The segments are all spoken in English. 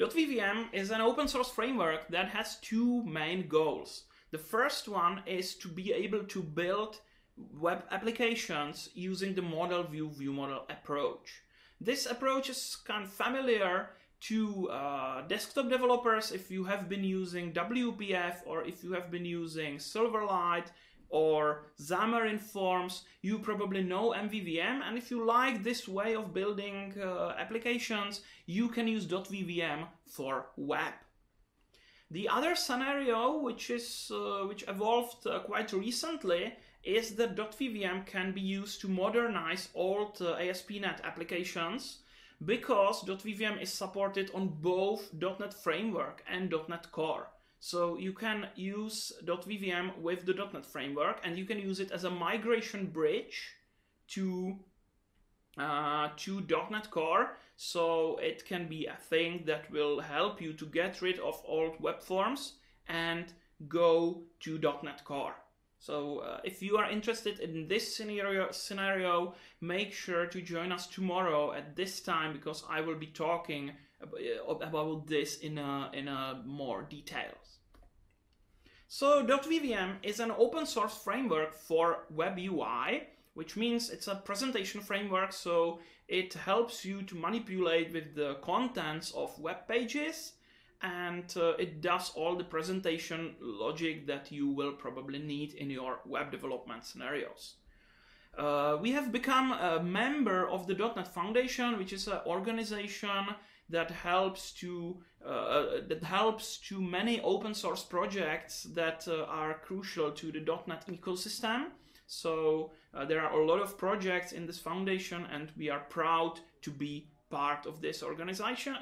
DotVVM is an open source framework that has two main goals. The first one is to be able to build web applications using the model view model approach. This approach is kind of familiar to desktop developers if you have been using WPF or if you have been using Silverlight or Xamarin.Forms. You probably know MVVM, and if you like this way of building applications, you can use .vvm for web. The other scenario, which evolved quite recently, is that .vvm can be used to modernize old ASP.NET applications, because .vvm is supported on both .NET Framework and .NET Core. So you can use .vvm with the .NET Framework, and you can use it as a migration bridge to .NET Core. So it can be a thing that will help you to get rid of old web forms and go to .NET Core. So if you are interested in this scenario, make sure to join us tomorrow at this time, because I will be talking about this in more details. So .vvm is an open source framework for web UI, which means it's a presentation framework. So it helps you to manipulate with the contents of web pages, and it does all the presentation logic that you will probably need in your web development scenarios. We have become a member of the .NET Foundation, which is an organization that helps to many open source projects that are crucial to the .NET ecosystem. So there are a lot of projects in this foundation, and we are proud to be part of this organization.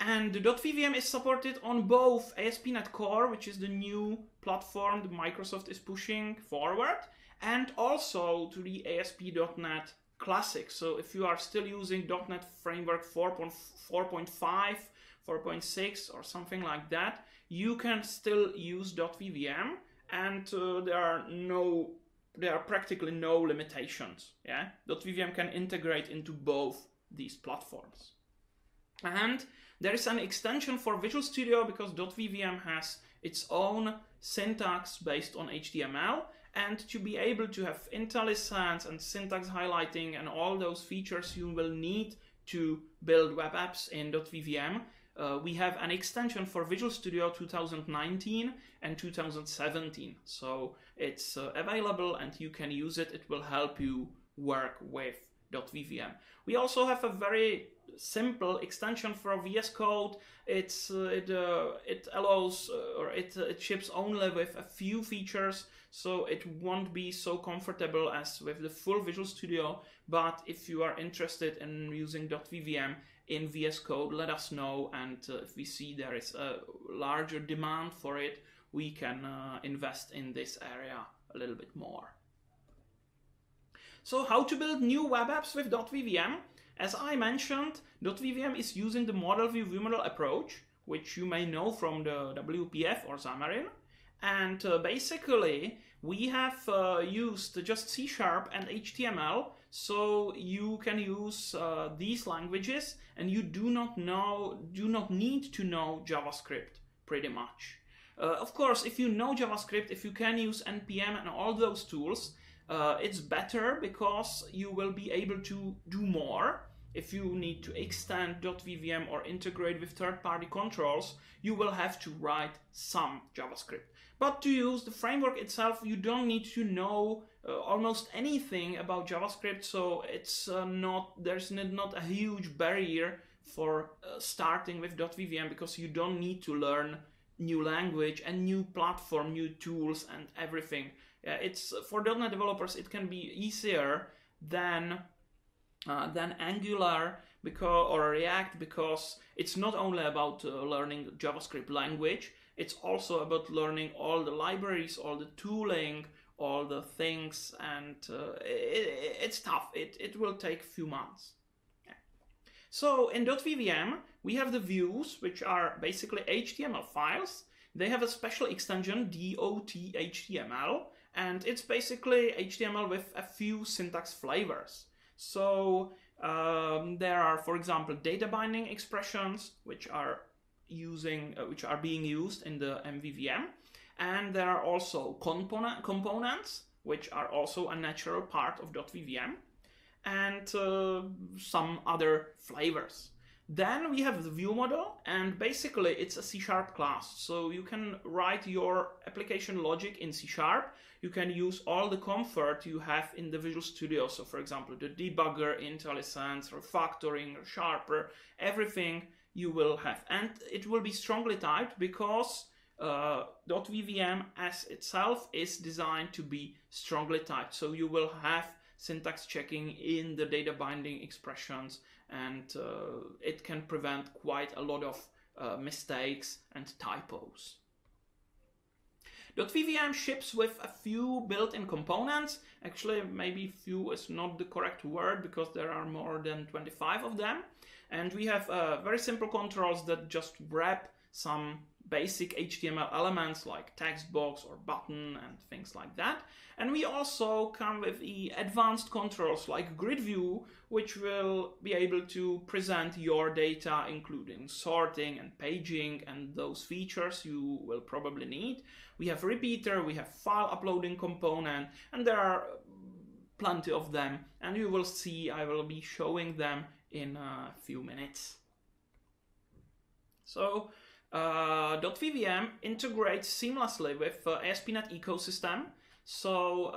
And the .vvm is supported on both ASP.NET Core, which is the new platform that Microsoft is pushing forward, and also to the ASP.NET Classic. So if you are still using .NET Framework 4.5, 4.6 or something like that, you can still use .vvm, and there are practically no limitations. Yeah, .vvm can integrate into both these platforms. And there is an extension for Visual Studio, because .vvm has its own syntax based on HTML, and to be able to have IntelliSense and syntax highlighting and all those features you will need to build web apps in .vvm, we have an extension for Visual Studio 2019 and 2017. So it's available and you can use it. It will help you work with .vvm. We also have a very simple extension for VS Code. It ships only with a few features, so it won't be so comfortable as with the full Visual Studio. But if you are interested in using .vvm in VS Code, let us know, and if we see there is a larger demand for it, we can invest in this area a little bit more. So how to build new web apps with .vvm? As I mentioned, .vvm is using the model view model approach, which you may know from the WPF or Xamarin. And basically, we have used just C# and HTML, so you can use these languages, and you do not need to know JavaScript, pretty much. Of course, if you know JavaScript, if you can use npm and all those tools, it's better, because you will be able to do more. If you need to extend .vvm or integrate with third-party controls, you will have to write some JavaScript. But to use the framework itself, you don't need to know almost anything about JavaScript, so it's there's not a huge barrier for starting with .vvm, because you don't need to learn new language and new platform, new tools and everything. It's for .NET developers, it can be easier than Angular or React, because it's not only about learning JavaScript language, it's also about learning all the libraries, all the tooling, all the things, and it's tough. It will take a few months. Yeah. So in .vvm, we have the views, which are basically HTML files. They have a special extension, dothtml, and it's basically HTML with a few syntax flavors. So There are, for example, data binding expressions, which are being used in the MVVM. And there are also components, which are also a natural part of .vvm, and some other flavors. Then we have the view model, and basically it's a C# class. So you can write your application logic in C#. You can use all the comfort you have in the Visual Studio. So for example, the debugger, IntelliSense, refactoring, or sharper, everything you will have. And it will be strongly typed because .vvm as itself is designed to be strongly typed. So you will have syntax checking in the data binding expressions, and it can prevent quite a lot of mistakes and typos. .vvm ships with a few built-in components. Actually, maybe few is not the correct word because there are more than 25 of them. And we have very simple controls that just wrap some basic HTML elements like text box or button and things like that. And we also come with the advanced controls like grid view, which will be able to present your data, including sorting and paging and those features you will probably need. We have repeater, we have file uploading component, and there are plenty of them. And you will see, I will be showing them in a few minutes. So, .vvm integrates seamlessly with ASP.NET ecosystem. So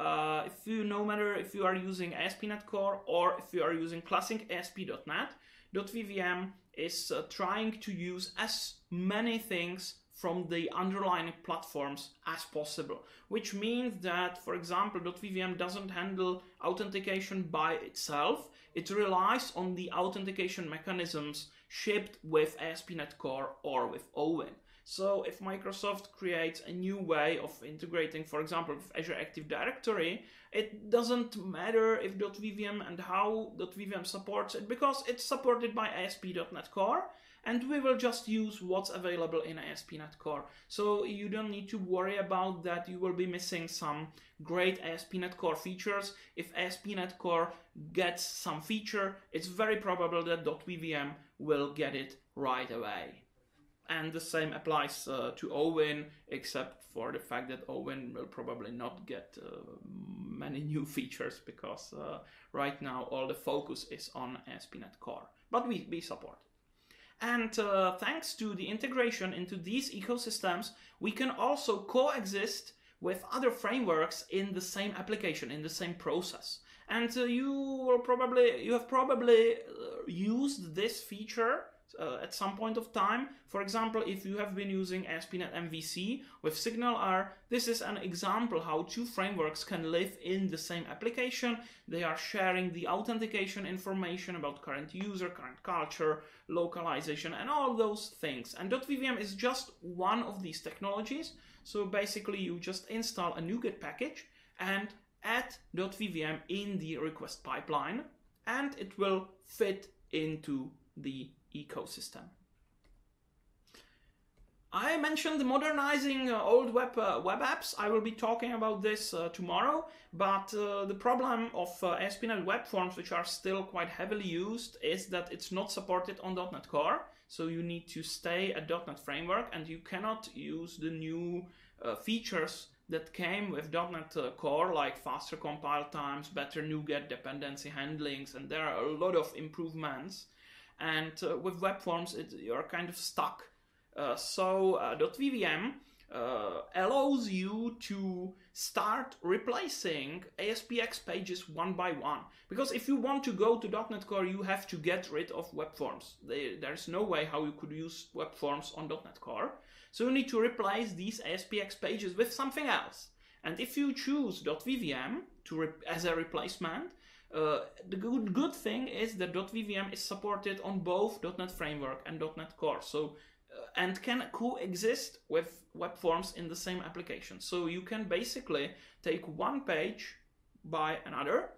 if you, no matter if you are using ASP.NET Core or if you are using classic ASP.NET, .vvm is trying to use as many things from the underlying platforms as possible, which means that, for example, .vvm doesn't handle authentication by itself. It relies on the authentication mechanisms shipped with ASP.NET Core or with OWIN. So if Microsoft creates a new way of integrating, for example, with Azure Active Directory, it doesn't matter if .vvm and how .vvm supports it, because it's supported by ASP.NET Core, and we will just use what's available in ASP.NET Core. So you don't need to worry about that you will be missing some great ASP.NET Core features. If ASP.NET Core gets some feature, it's very probable that .vvm will get it right away. And the same applies to OWIN, except for the fact that OWIN will probably not get many new features because right now all the focus is on ASP.NET Core, but we support it. And thanks to the integration into these ecosystems, we can also coexist with other frameworks in the same application, in the same process. And you have probably used this feature at some point of time. For example, if you have been using ASP.NET MVC with SignalR, this is an example how two frameworks can live in the same application. They are sharing the authentication information about current user, current culture, localization, and all those things. And .vvm is just one of these technologies. So basically, you just install a NuGet package and add .vvm in the request pipeline, and it will fit into the ecosystem. I mentioned modernizing old web apps. I will be talking about this tomorrow, but the problem of ASP.NET Web Forms, which are still quite heavily used, is that it's not supported on .NET Core, so you need to stay at .NET Framework, and you cannot use the new features that came with .NET Core, like faster compile times, better NuGet dependency handlings, and there are a lot of improvements. And with web forms, you're kind of stuck. So .vvm allows you to start replacing ASPX pages one by one. Because if you want to go to .NET Core, you have to get rid of web forms. There's no way how you could use web forms on .NET Core. So you need to replace these ASPX pages with something else. And if you choose .vvm as a replacement, the good thing is that .vvm is supported on both .NET Framework and .NET Core, so and can coexist with web forms in the same application. So you can basically take one page by another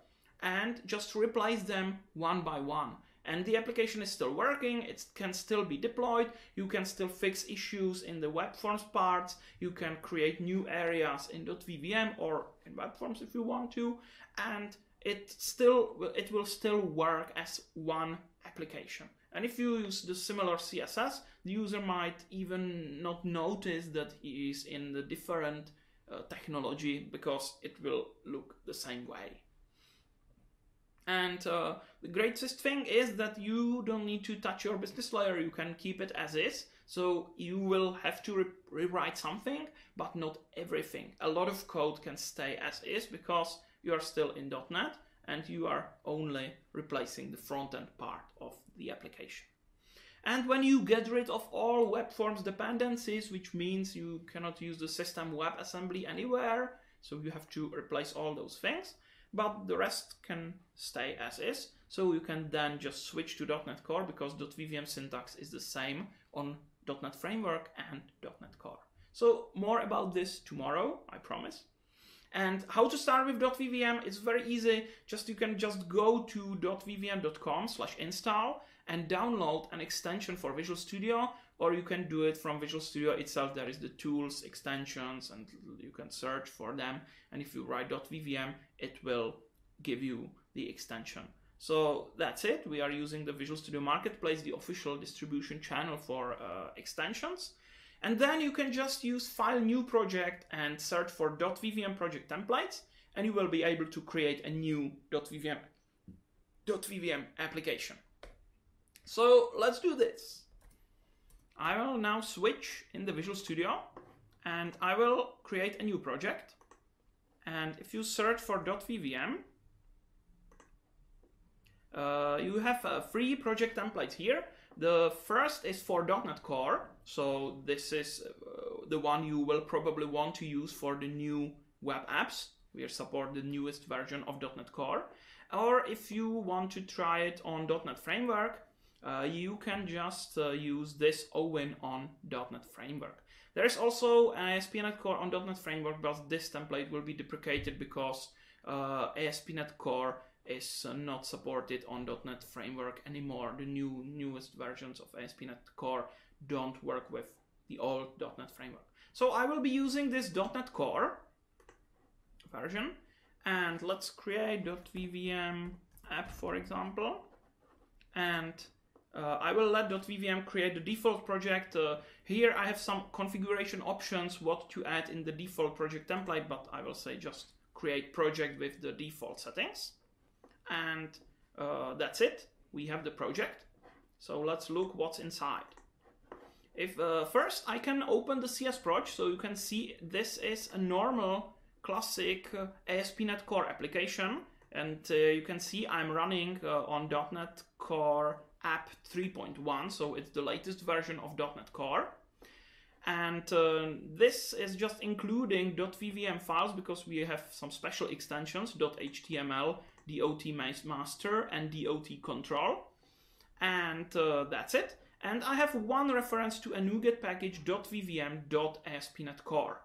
and just replace them one by one. And the application is still working, it can still be deployed, you can still fix issues in the web forms parts, you can create new areas in .vvm or in web forms if you want to, and it will still work as one application. And if you use the similar CSS, the user might even not notice that he is in the different technology, because it will look the same way. And the greatest thing is that you don't need to touch your business layer. You can keep it as is. So you will have to rewrite something, but not everything. A lot of code can stay as is because you are still in .NET and you are only replacing the front-end part of the application. And when you get rid of all web forms dependencies, which means you cannot use the system WebAssembly anywhere, so you have to replace all those things, but the rest can stay as is. So you can then just switch to .NET Core, because .vvm syntax is the same on .NET Framework and .NET Core. So more about this tomorrow, I promise. And how to start with .vvm is very easy. Just you can just go to dotvvm.com/install and download an extension for Visual Studio, or you can do it from Visual Studio itself. There is the tools, extensions, and you can search for them. And if you write .vvm, it will give you the extension. So that's it. We are using the Visual Studio Marketplace, the official distribution channel for extensions. And then you can just use File New Project and search for .vvm project templates, and you will be able to create a new .vvm application. So let's do this. I will now switch in the Visual Studio and I will create a new project. And if you search for .vvm, you have three project templates here. The first is for .NET Core, so this is the one you will probably want to use for the new web apps. We support the newest version of .NET Core. Or if you want to try it on .NET Framework, you can just use this OWIN on .NET Framework. There is also ASP.NET Core on .NET Framework, but this template will be deprecated because ASP.NET Core is not supported on .NET Framework anymore. The newest versions of ASP.NET Core don't work with the old .NET Framework. So I will be using this .NET Core version, and let's create .vvm app, for example. And I will let .vvm create the default project. Here I have some configuration options, what to add in the default project template, but I will say just create project with the default settings. And that's it. We have the project. So let's look what's inside. If first I can open the CSproj, so you can see this is a normal classic ASP.NET Core application, and you can see I'm running on .NET Core app 3.1, so it's the latest version of .NET Core. And this is just including .vvm files, because we have some special extensions, .html, dot master, and dot control. And that's it. And I have one reference to a NuGet package, .vvm.asp.NET Core.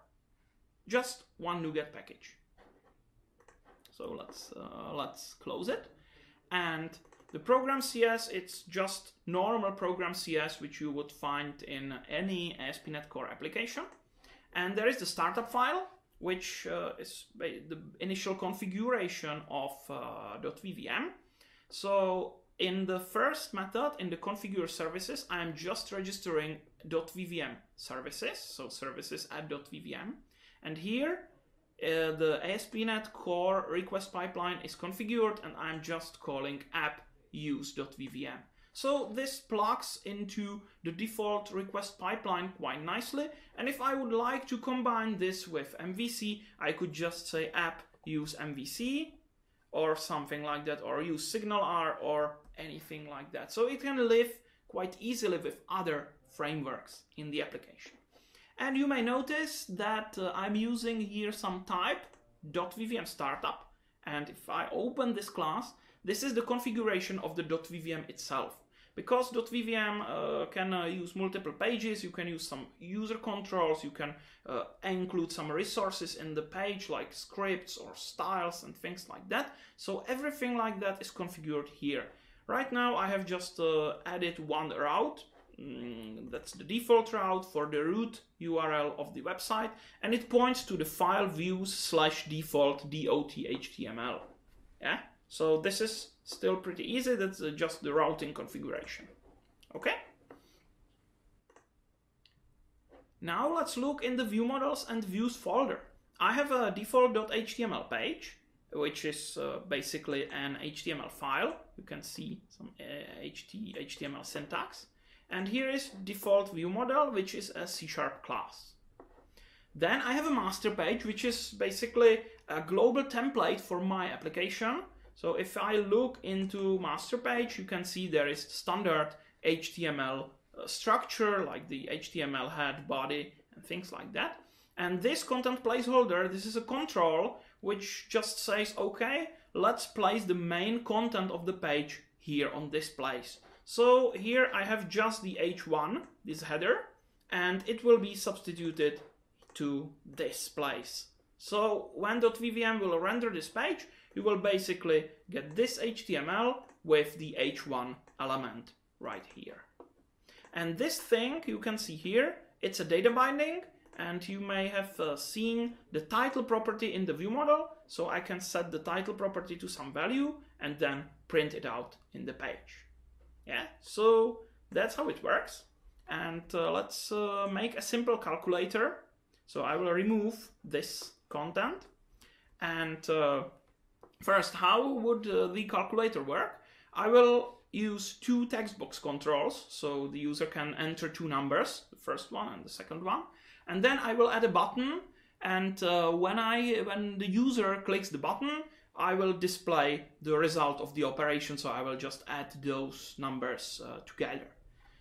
Just one NuGet package. So let's close it. And the program CS, it's just normal program CS, which you would find in any ASP.NET Core application. And there is the startup file, which is the initial configuration of .vvm. So in the first method, in the configure services, I am just registering .vvm services, so services at .vvm. And here the ASP.NET Core request pipeline is configured, and I'm just calling app use.vvm. So this plugs into the default request pipeline quite nicely. And if I would like to combine this with MVC, I could just say app use MVC or something like that, or use SignalR or anything like that. So it can live quite easily with other frameworks in the application. And you may notice that I'm using here some type, .vvm startup. And if I open this class, this is the configuration of the .vvm itself. Because .vvm can use multiple pages, you can use some user controls, you can include some resources in the page like scripts or styles and things like that. So everything like that is configured here. Right now I have just added one route. That's the default route for the root URL of the website, and it points to the file views/default dot.html. Yeah, so this is still pretty easy. That's just the routing configuration. Okay. Now let's look in the view models and views folder. I have a default.html page, which is basically an HTML file. You can see some HTML syntax. And here is default view model, which is a C# class. Then I have a master page, which is basically a global template for my application. So if I look into master page, you can see there is standard HTML structure, like the HTML head, body, and things like that. And this content placeholder, this is a control which just says, okay, let's place the main content of the page here on this place. So here I have just the h1, this header, and it will be substituted to this place. So when .vvm will render this page, you will basically get this HTML with the h1 element right here. And this thing you can see here, it's a data binding, and you may have seen the title property in the view model. So I can set the title property to some value and then print it out in the page. Yeah, so that's how it works. And let's make a simple calculator. So I will remove this content. And first, how would the calculator work? I will use two text box controls. So the user can enter two numbers, the first one and the second one. And then I will add a button, and when the user clicks the button, I will display the result of the operation. So I will just add those numbers together.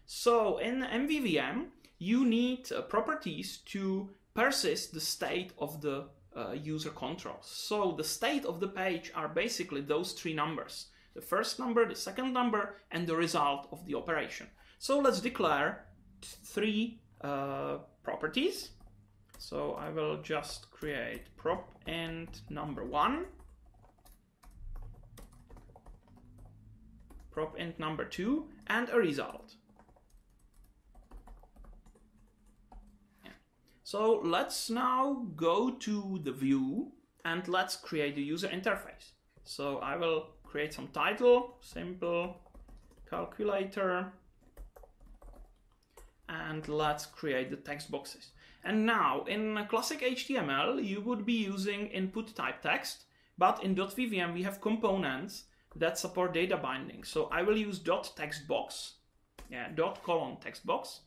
So in MVVM, you need properties to persist the state of the user controls. So the state of the page are basically those three numbers: the first number, the second number, and the result of the operation. So let's declare three properties. So I will just create prop and number 1, prop and number 2, and a result. Yeah. So let's now go to the view and let's create the user interface. So I will create some title, simple calculator, and let's create the text boxes. And now in classic HTML, you would be using input type text, but in .vvm we have components that support data binding. So I will use .textbox, yeah, .:textbox,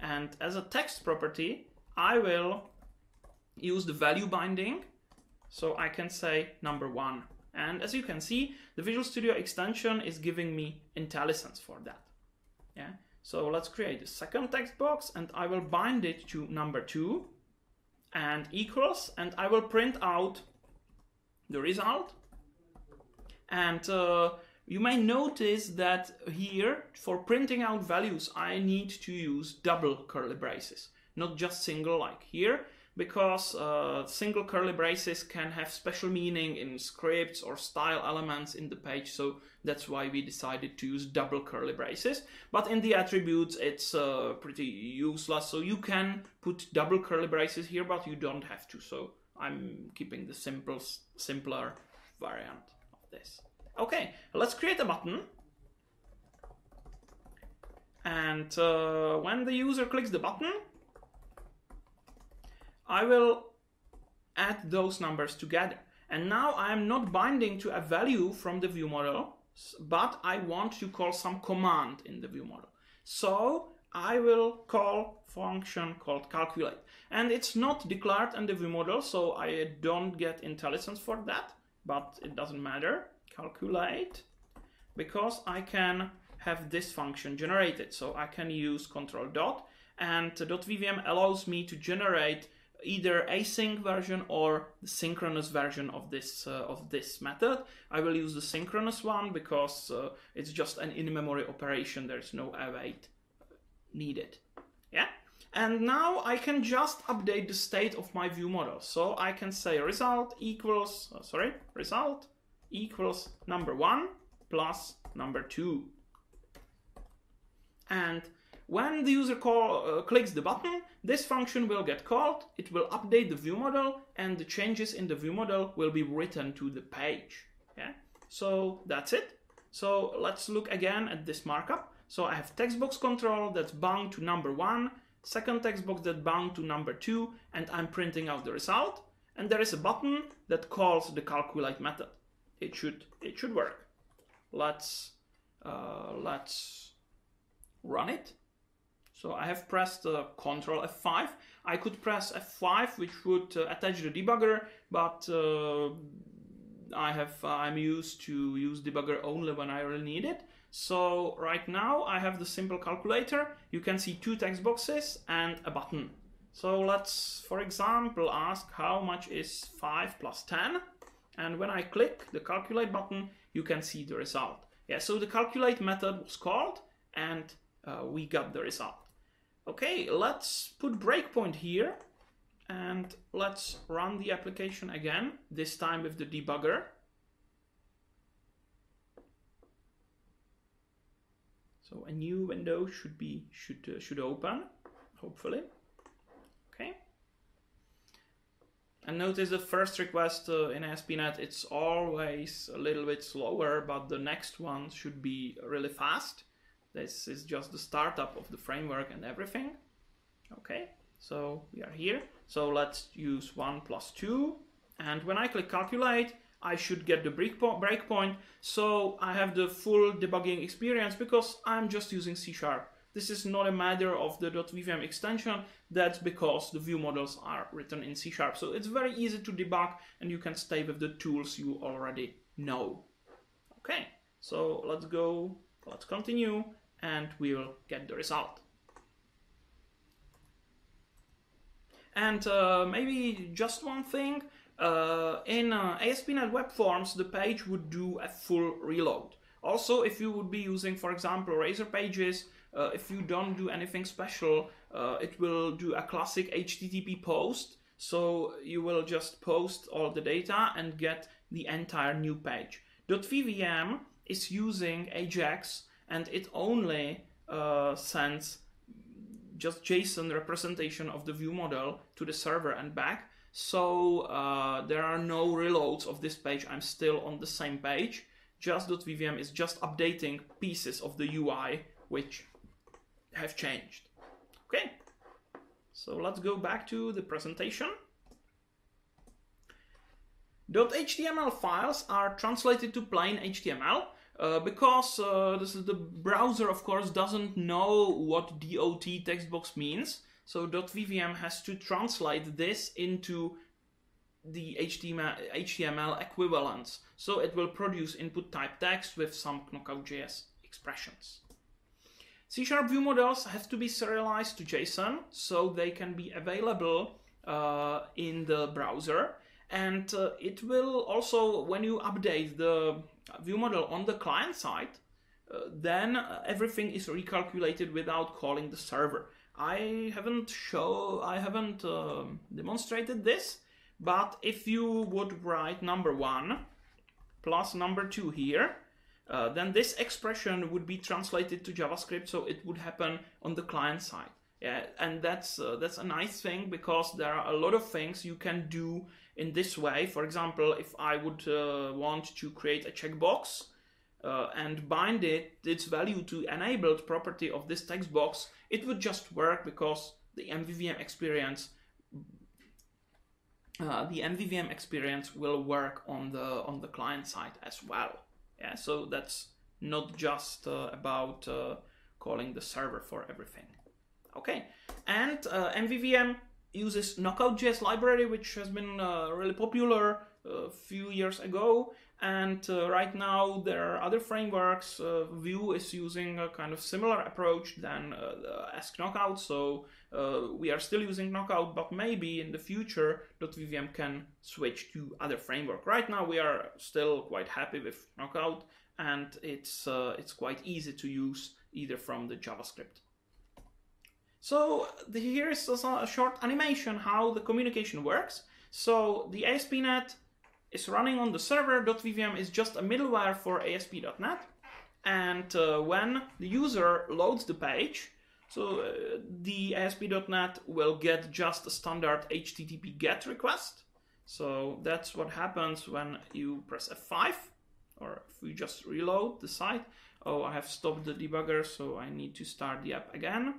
and as a text property, I will use the value binding. So I can say number 1. And as you can see, the Visual Studio extension is giving me IntelliSense for that. Yeah. So let's create a second text box, and I will bind it to number 2 and equals, and I will print out the result. And you may notice that here for printing out values, I need to use double curly braces, not just single like here, because single curly braces can have special meaning in scripts or style elements in the page. So that's why we decided to use double curly braces. But in the attributes, it's pretty useless. So you can put double curly braces here, but you don't have to. So I'm keeping the simpler variant of this. Okay, let's create a button. And when the user clicks the button, I will add those numbers together. And now I am not binding to a value from the view model, but I want to call some command in the view model. So I will call function called calculate. And it's not declared in the view model, so I don't get IntelliSense for that, but it doesn't matter, calculate, because I can have this function generated. So I can use control dot, and .vvm allows me to generate either async version or the synchronous version of this method. I will use the synchronous one because it's just an in-memory operation. There's no await needed. Yeah. And now I can just update the state of my view model. So I can say result equals, result equals number 1 plus number 2. And when the user clicks the button, this function will get called, it will update the view model, and the changes in the view model will be written to the page. Yeah? So that's it. So let's look again at this markup. So I have text box control that's bound to number 1, second text box that's bound to number 2, and I'm printing out the result. And there is a button that calls the calculate method. It should work. Let's run it. So I have pressed Control F5. I could press F5, which would attach the debugger, but I'm used to use debugger only when I really need it. So right now I have the simple calculator. You can see 2 text boxes and a button. So let's, for example, ask how much is 5 + 10. And when I click the calculate button, you can see the result. Yeah, so the calculate method was called and we got the result. Okay, let's put breakpoint here and let's run the application again, this time with the debugger. So a new window should open, hopefully. Okay. And notice the first request in ASP.NET, it's always a little bit slower, but the next one should be really fast. This is just the startup of the framework and everything. Okay, so we are here. So let's use 1 + 2. And when I click calculate, I should get the breakpoint. So I have the full debugging experience because I'm just using C#. This is not a matter of the .vvm extension. That's because the Vue models are written in C#. So it's very easy to debug and you can stay with the tools you already know. Okay, so let's go, let's continue, and we will get the result. And maybe just one thing, in ASP.NET Web Forms, the page would do a full reload. Also, if you would be using, for example, Razor pages, if you don't do anything special, it will do a classic HTTP post. So you will just post all the data and get the entire new page. .vvm is using Ajax and it only sends just JSON representation of the Vue model to the server and back. So there are no reloads of this page. I'm still on the same page. Just .vvm is just updating pieces of the UI which have changed. Okay, so let's go back to the presentation. .html files are translated to plain HTML because this is the browser, of course, doesn't know what DOT text box means. So .vvm has to translate this into the HTML equivalents. So it will produce input type text with some Knockout.js expressions. C# Vue models have to be serialized to JSON so they can be available in the browser. And it will also, when you update the Vue model on the client side, then everything is recalculated without calling the server. I haven't demonstrated this, but if you would write number 1 plus number 2 here, then this expression would be translated to JavaScript, so it would happen on the client side. Yeah, and that's a nice thing because there are a lot of things you can do in this way. For example, if I would want to create a checkbox and bind its value to enabled property of this text box, it would just work because the MVVM experience will work on the client side as well. Yeah, so that's not just about calling the server for everything. Okay, and MVVM uses Knockout.js library, which has been really popular a few years ago. And right now there are other frameworks. Vue is using a kind of similar approach than as Knockout. So we are still using Knockout, but maybe in the future .vvm can switch to other framework. Right now we are still quite happy with Knockout and it's quite easy to use either from the JavaScript. So here is a short animation how the communication works. So the ASP.NET is running on the server. .vvm is just a middleware for ASP.NET. And when the user loads the page, so the ASP.NET will get just a standard HTTP GET request. So that's what happens when you press F5. or if we just reload the site, oh, I have stopped the debugger, so I need to start the app again.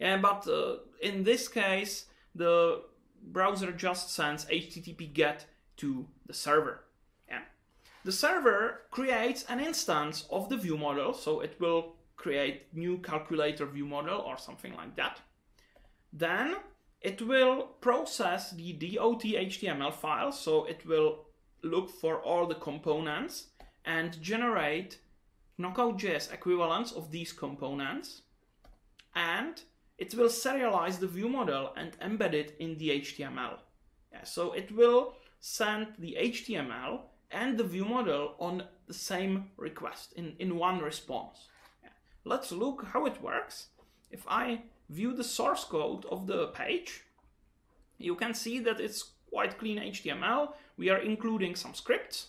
But in this case, the browser just sends HTTP GET to the server. And the server creates an instance of the view model, so it will create new calculator view model or something like that. Then it will process the dot HTML file, so it will look for all the components and generate Knockout.js equivalents of these components, and it will serialize the view model and embed it in the HTML. Yeah, so it will send the HTML and the view model on the same request in one response. Yeah. Let's look how it works. If I view the source code of the page, you can see that it's quite clean HTML. We are including some scripts,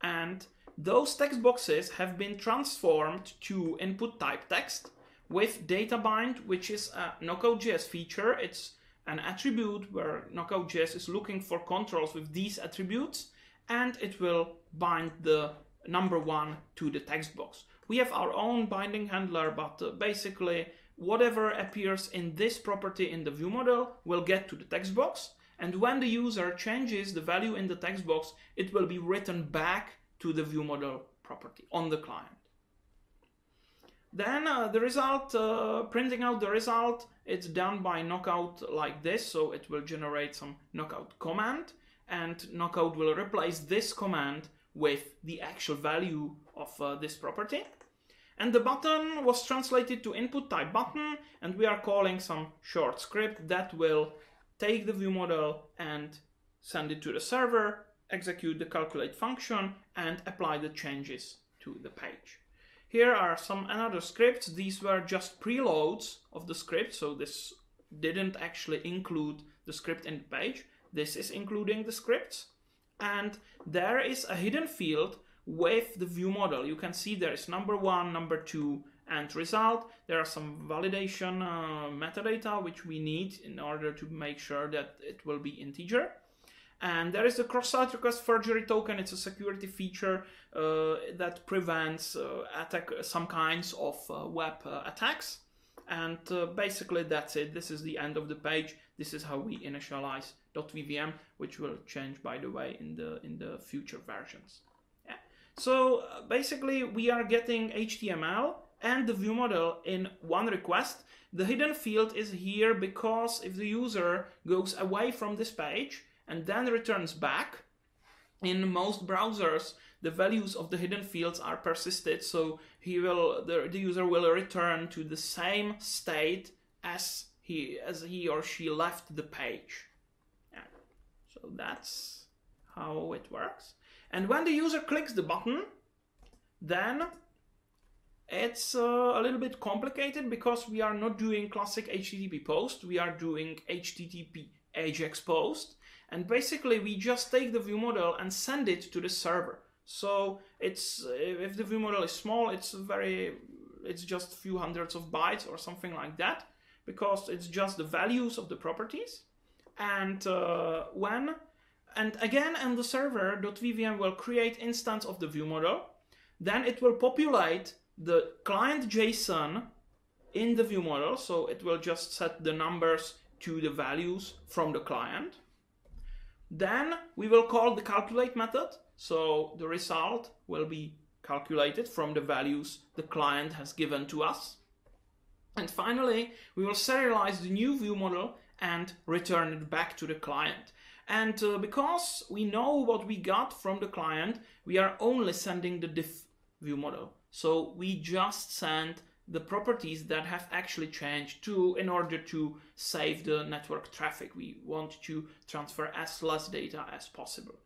and those text boxes have been transformed to input type text with data bind, which is a Knockout.js feature. It's an attribute where Knockout.js is looking for controls with these attributes, and it will bind the number 1 to the text box. We have our own binding handler, but basically whatever appears in this property in the view model will get to the text box. And when the user changes the value in the text box, it will be written back to the view model property on the client. Then the result, printing out the result, it's done by Knockout like this. So it will generate some Knockout command, and Knockout will replace this command with the actual value of this property. And the button was translated to input type button, and we are calling some short script that will take the view model and send it to the server, execute the calculate function, and apply the changes to the page. Here are some another scripts. These were just preloads of the script, so this didn't actually include the script in the page. This is including the scripts, and there is a hidden field with the view model. You can see there is number 1, number 2, and result. There are some validation metadata which we need in order to make sure that it will be integer. And there is the cross-site request forgery token. It's a security feature that prevents some kinds of web attacks. And basically that's it. This is the end of the page. This is how we initialize .vvm, which will change, by the way, in the future versions. Yeah. So basically we are getting HTML and the view model in one request. The hidden field is here because if the user goes away from this page and then returns back, in most browsers the values of the hidden fields are persisted, so the user will return to the same state as he or she left the page. Yeah. So that's how it works. And when the user clicks the button, then it's a little bit complicated because we are not doing classic HTTP post, we are doing HTTP Ajax post, and basically we just take the view model and send it to the server. So it's, if the view model is small, it's just a few hundreds of bytes or something like that, because it's just the values of the properties. And again, on the server, .vvm will create instance of the view model, then it will populate the client JSON in the view model, so it will just set the numbers to the values from the client. Then we will call the calculate method, so the result will be calculated from the values the client has given to us. And finally, we will serialize the new view model and return it back to the client. And because we know what we got from the client, we are only sending the diff view model. So we just send the properties that have actually changed in order to save the network traffic. We want to transfer as less data as possible.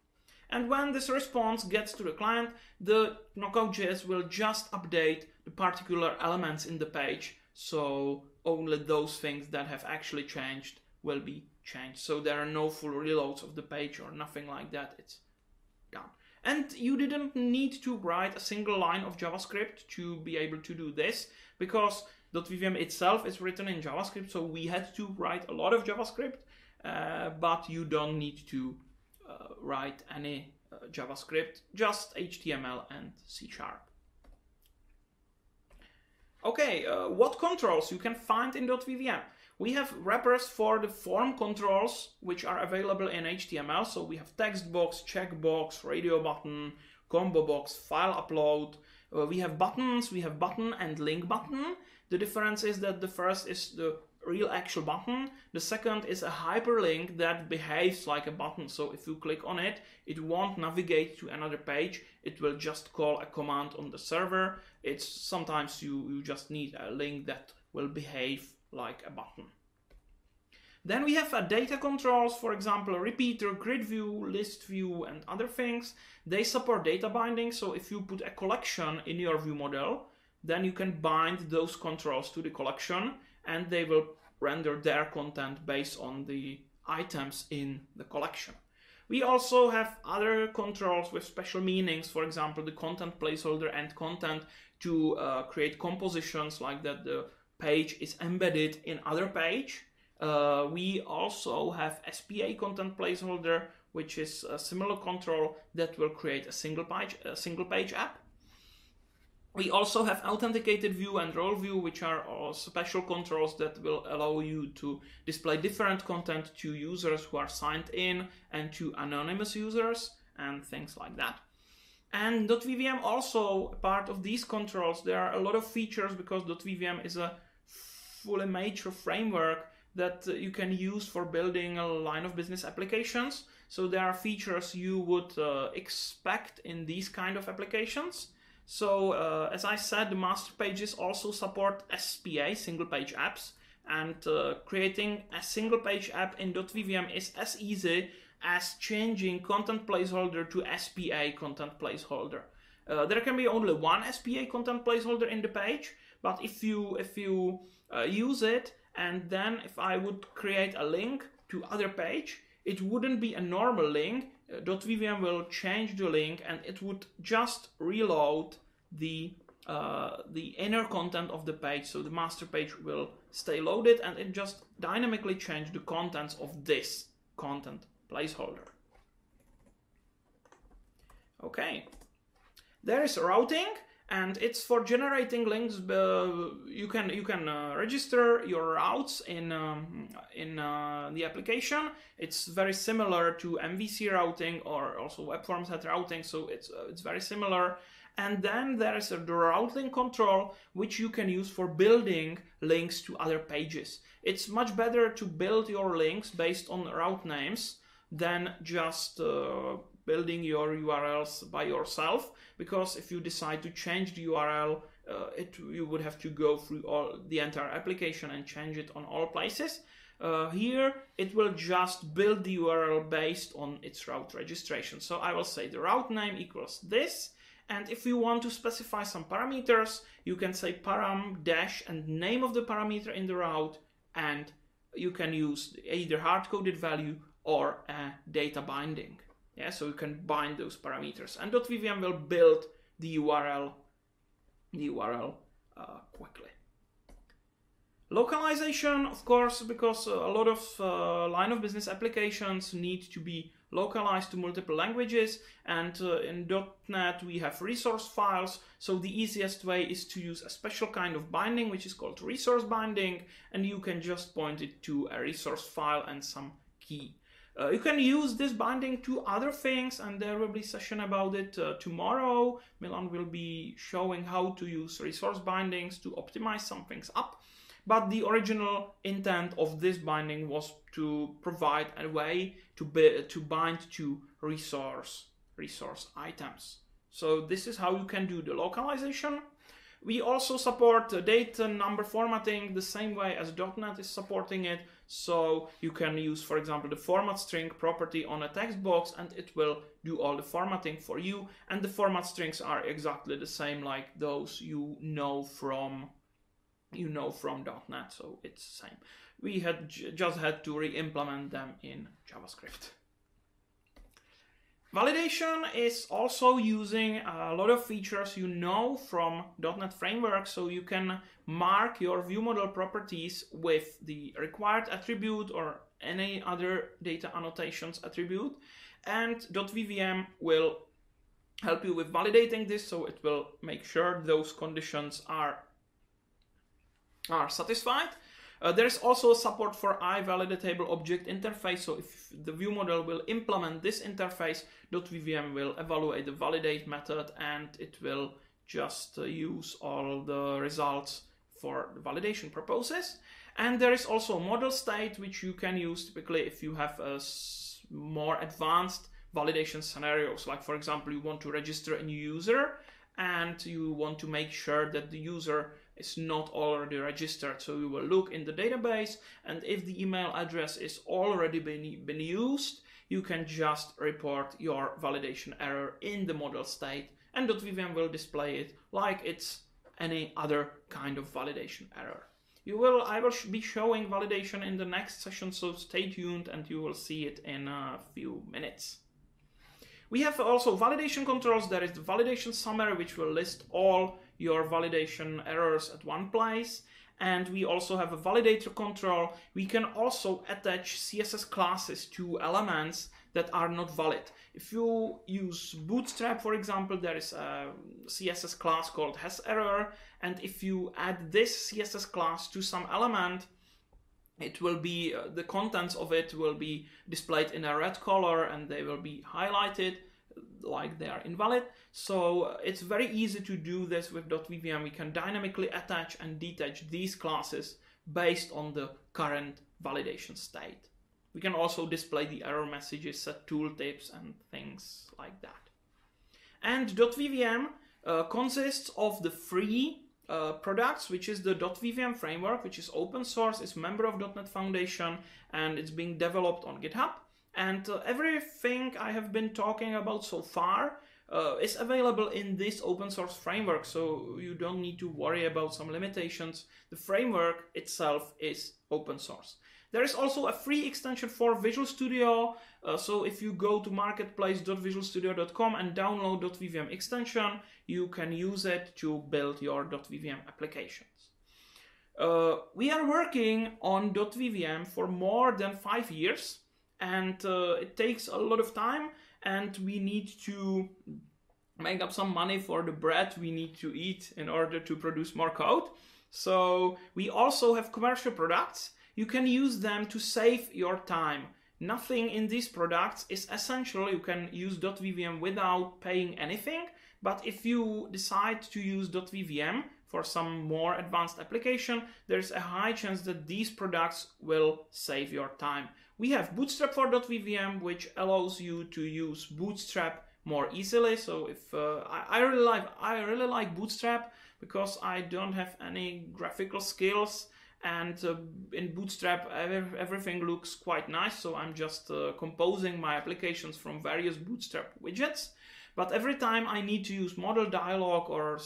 And when this response gets to the client, the Knockout.js will just update the particular elements in the page. So only those things that have actually changed will be changed. So there are no full reloads of the page or nothing like that. It's done. And you didn't need to write a single line of JavaScript to be able to do this, because .vvm itself is written in JavaScript, so we had to write a lot of JavaScript, but you don't need to write any JavaScript, just HTML and C#. Okay, what controls you can find in .vvm? We have wrappers for the form controls, which are available in HTML. So we have text box, checkbox, radio button, combo box, file upload. We have buttons, we have button and link button. The difference is that the first is the real actual button. The second is a hyperlink that behaves like a button. So if you click on it, it won't navigate to another page. It will just call a command on the server. It's sometimes you just need a link that will behave like a button. Then we have data controls, for example, repeater, grid view, list view, and other things. They support data binding, so if you put a collection in your view model, then you can bind those controls to the collection, and they will render their content based on the items in the collection. We also have other controls with special meanings, for example, the content placeholder and content to create compositions like that the page is embedded in other page. We also have SPA content placeholder, which is a similar control that will create a single page app. We also have authenticated view and role view, which are all special controls that will allow you to display different content to users who are signed in and to anonymous users and things like that. And .vvm also, part of these controls, there are a lot of features because .vvm is a fully mature framework that you can use for building a line of business applications. So there are features you would expect in these kind of applications. So as I said, the master pages also support SPA, single page apps, and creating a single page app in .vvm is as easy as changing content placeholder to SPA content placeholder. There can be only one SPA content placeholder in the page, but if you use it, and then if I would create a link to other page, it wouldn't be a normal link. .vvm will change the link and it would just reload the inner content of the page. So the master page will stay loaded and it just dynamically change the contents of this content placeholder. Okay, there is routing. And it's for generating links. You can register your routes in the application. It's very similar to MVC routing or also Web Forms had routing, so it's very similar. And then there is the routing control, which you can use for building links to other pages. It's much better to build your links based on route names than just building your URLs by yourself, because if you decide to change the URL, you would have to go through the entire application and change it on all places. Here, it will just build the URL based on its route registration. So I will say the route name equals this, and if you want to specify some parameters, you can say param dash and name of the parameter in the route, and you can use either hard-coded value or a data binding. Yeah, so you can bind those parameters, and .vvm will build the URL quickly. Localization, of course, because a lot of line of business applications need to be localized to multiple languages, and in .NET we have resource files, so the easiest way is to use a special kind of binding, which is called resource binding, and you can just point it to a resource file and some key. You can use this binding to other things, and there will be a session about it tomorrow. Milan will be showing how to use resource bindings to optimize some things up. But the original intent of this binding was to provide a way to bind to resource items. So this is how you can do the localization. We also support date and number formatting the same way as .NET is supporting it. So you can use, for example, the format string property on a text box, and it will do all the formatting for you. And the format strings are exactly the same like those you know from .NET. So it's the same. We just had to re-implement them in JavaScript. Validation is also using a lot of features you know from .NET Framework, so you can mark your view model properties with the required attribute or any other data annotations attribute. and .vvm will help you with validating this, so it will make sure those conditions are satisfied. There's also support for IValidatableObject interface, so if the view model will implement this interface, .vvm will evaluate the validate method and it will just use all the results for the validation purposes. And there is also model state, which you can use typically if you have a more advanced validation scenarios. Like for example, you want to register a new user and you want to make sure that the user is not already registered. So you will look in the database, and if the email address is already been used, you can just report your validation error in the model state, and .vvm will display it like it's any other kind of validation error. I will be showing validation in the next session, so stay tuned and you will see it in a few minutes. We have also validation controls. There is the validation summary, which will list all your validation errors at one place. And we also have a validator control. We can also attach CSS classes to elements that are not valid. If you use Bootstrap, for example, there is a CSS class called hasError, and if you add this CSS class to some element, it will be the contents of it will be displayed in a red color, and they will be highlighted like they are invalid. So it's very easy to do this with .vvm. We can dynamically attach and detach these classes based on the current validation state. We can also display the error messages, set tooltips, and things like that. And .vvm consists of the free products, which is the .vvm framework, which is open source, is member of .NET Foundation, and it's being developed on GitHub. And everything I have been talking about so far is available in this open source framework, so you don't need to worry about some limitations. The framework itself is open source. There is also a free extension for Visual Studio, so if you go to marketplace.visualstudio.com and download .vvm extension, you can use it to build your .vvm applications. We are working on .vvm for more than 5 years, and it takes a lot of time, and we need to make up some money for the bread we need to eat in order to produce more code. So we also have commercial products. You can use them to save your time. Nothing in these products is essential. You can use .vvm without paying anything, but if you decide to use .vvm for some more advanced application, there's a high chance that these products will save your time. We have Bootstrap for .vvm, which allows you to use Bootstrap more easily. So if I really like Bootstrap because I don't have any graphical skills. And in Bootstrap, everything looks quite nice, so I'm just composing my applications from various Bootstrap widgets. But every time I need to use model dialog or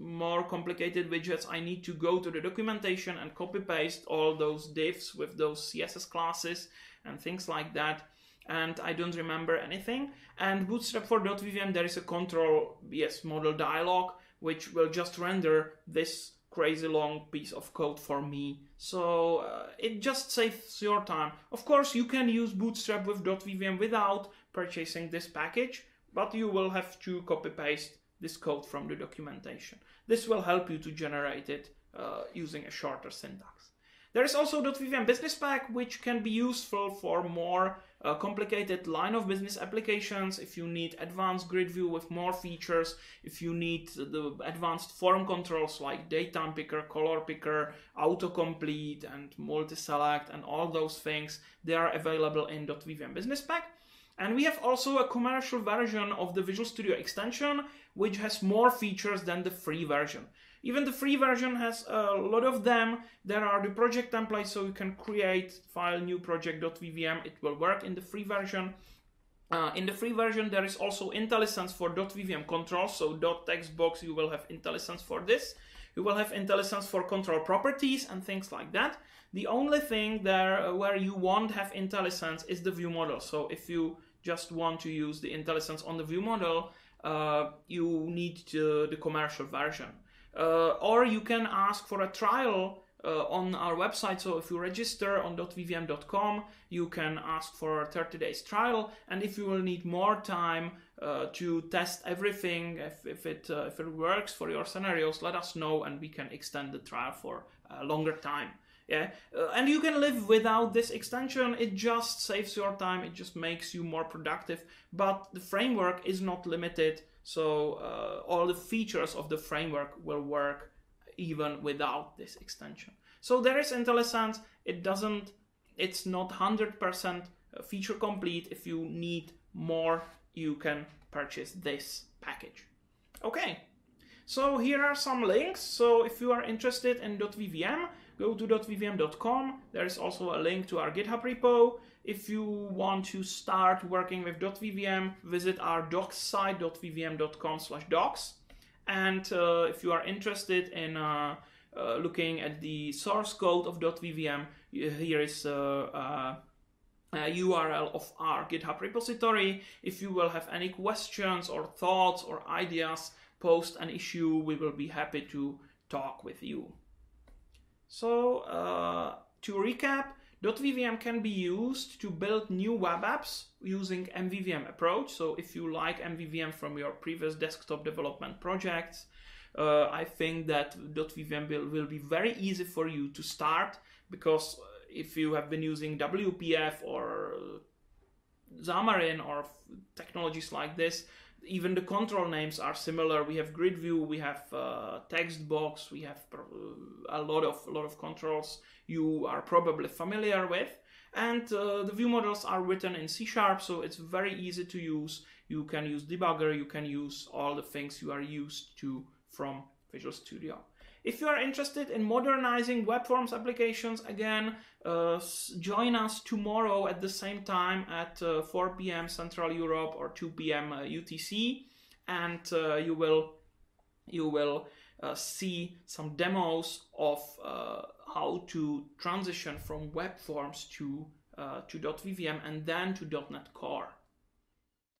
more complicated widgets, I need to go to the documentation and copy-paste all those diffs with those CSS classes and things like that. And I don't remember anything. And Bootstrap for .vvm, there is a control, yes, model dialog, which will just render this crazy long piece of code for me, so it just saves your time. Of course, you can use Bootstrap with .vvm without purchasing this package, but you will have to copy-paste this code from the documentation. This will help you to generate it using a shorter syntax. There is also .vvm Business Pack, which can be useful for more complicated line of business applications. If you need advanced grid view with more features, if you need the advanced form controls like datetime picker, color picker, autocomplete, and multi-select, and all those things, they are available in .vvm Business Pack. And we have also a commercial version of the Visual Studio extension, which has more features than the free version. Even the free version has a lot of them. There are the project templates, so you can create file new project.vvm. It will work in the free version. In the free version, there is also IntelliSense for .vvm controls, so .text box, you will have IntelliSense for this. You will have IntelliSense for control properties and things like that. The only thing there where you won't have IntelliSense is the view model. So if you just want to use the IntelliSense on the view model, you need the commercial version. Or you can ask for a trial on our website. So if you register on .dotVVM.com, you can ask for a 30 days trial. And if you will need more time to test everything, if it works for your scenarios, let us know and we can extend the trial for a longer time. Yeah, and you can live without this extension. It just saves your time. It just makes you more productive. But the framework is not limited, so all the features of the framework will work even without this extension. So there is IntelliSense. It's not 100% feature complete. If you need more, you can purchase this package. Okay, so here are some links. So if you are interested in .vvm, go to .dotVVM.com. There is also a link to our GitHub repo. If you want to start working with .vvm, visit our docs site, dotvvm.com/docs. And if you are interested in looking at the source code of .vvm, here is a URL of our GitHub repository. If you will have any questions or thoughts or ideas, post an issue. We will be happy to talk with you. So to recap, .vvm can be used to build new web apps using MVVM approach. So if you like MVVM from your previous desktop development projects, I think that .vvm will be very easy for you to start, because if you have been using WPF or Xamarin or technologies like this, even the control names are similar. We have grid view, we have text box, we have a lot of controls you are probably familiar with. And the view models are written in C#, so it's very easy to use. You can use debugger, you can use all the things you are used to from Visual Studio. If you are interested in modernizing Web Forms applications, again, join us tomorrow at the same time at 4 p.m. Central Europe or 2 p.m. UTC, and you will see some demos of how to transition from Web Forms to .vvm and then to .NET Core.